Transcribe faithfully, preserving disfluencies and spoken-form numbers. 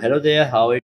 hello there, how are you?